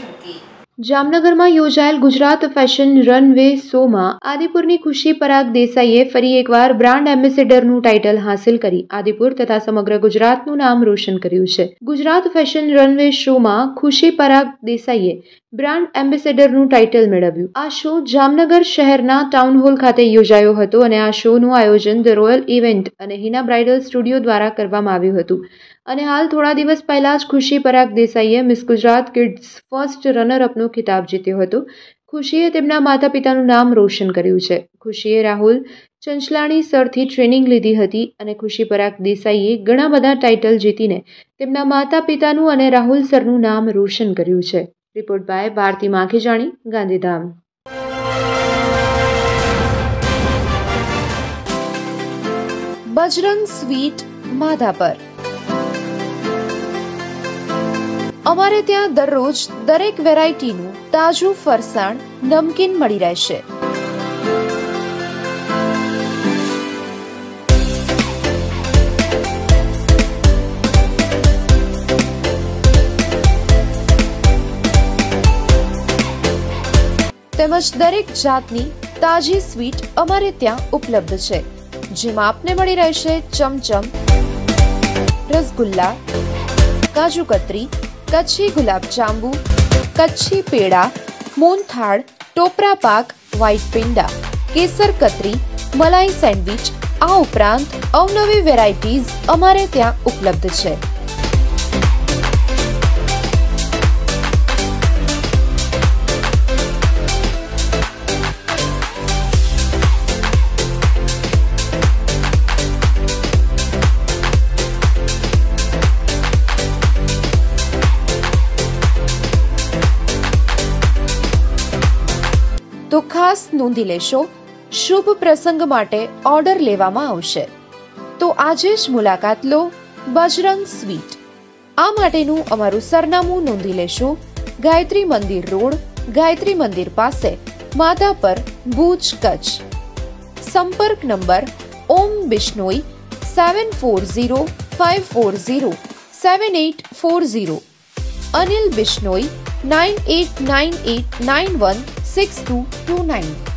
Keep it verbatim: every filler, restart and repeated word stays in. ઝળકી। जामनगर में योजायेल Gujarat fashion runway show में आदिपुर की खुशी पराग देसाईए फरी एक बार ब्रांड एम्बेसेडर नु टाइटल हासिल करी आदिपुर तथा समग्र गुजरात नु नाम रोशन कर्यु छे। गुजरात फेशन रनवे शो में खुशी पराग देसाईए ब्रांड एम्बेसेडर नु टाइटल मेळव्यु। आ शो जामनगर शहरना टाउन हॉल खाते योजायो हतो अने आ शो नु आयोजन द रॉयल इवेंट अने हिना ब्राइडल स्टूडियो द्वारा करवामां आव्युं हतुं। अने हाल थोड़ा दिवस पहला ज खुशी पराग देसाईए Miss Gujarat kids first runner अपनो खिताब जीत्यो हतो। खुशीए तेमना माता पितानुं नाम रोशन कर्युं छे। खुशीए राहुल चंचलाणी सरथी ट्रेनिंग लीधी हती अने खुशी पराग देसाईए घणा बधा टाइटल जीतीने तेमना माता पितानुं अने राहुल सरनुं नाम रोशन कर्युं छे। Report by Bharti Makhejani, Gandhidham. Bajrang sweet Madhapar. अमारे त्यां दररोज दरेक वेरायटीनु ताजु फरसाण नमकीन मळी रहेशे। तेमज दरेक जातनी ताजी स्वीट अमारे त्यां उपलब्ध छे, जेमां आपने मळी रहेशे चमचम, रसगुल्ला, काजू कतरी, कच्छी गुलाब जांबू, कच्छी पेड़ा, मोनथाळ, टोपरा पाक, व्हाइट पेंडा, केसर कतरी, मलाई सैंडविच आ उपरांत अवनवी वेराइटीज अमारे त्यां उपलब्ध छे। तो खास नोंधी लेशो, शुभ प्रसंग माटे ऑर्डर लेवामां आवशे। तो आजे ज मुलाकात लो बजरंग स्वीट। आ माटेनुं अमारुं सरनामुं नोंधी लेशो, गायत्री मंदिर रोड, गायत्री मंदिर पासे, माधापर, भूज, कच्छ। संपर्क number Om Bishnoi seven four zero five four zero seven eight four zero, Anil Bishnoi nine eight nine eight nine one six two two nine.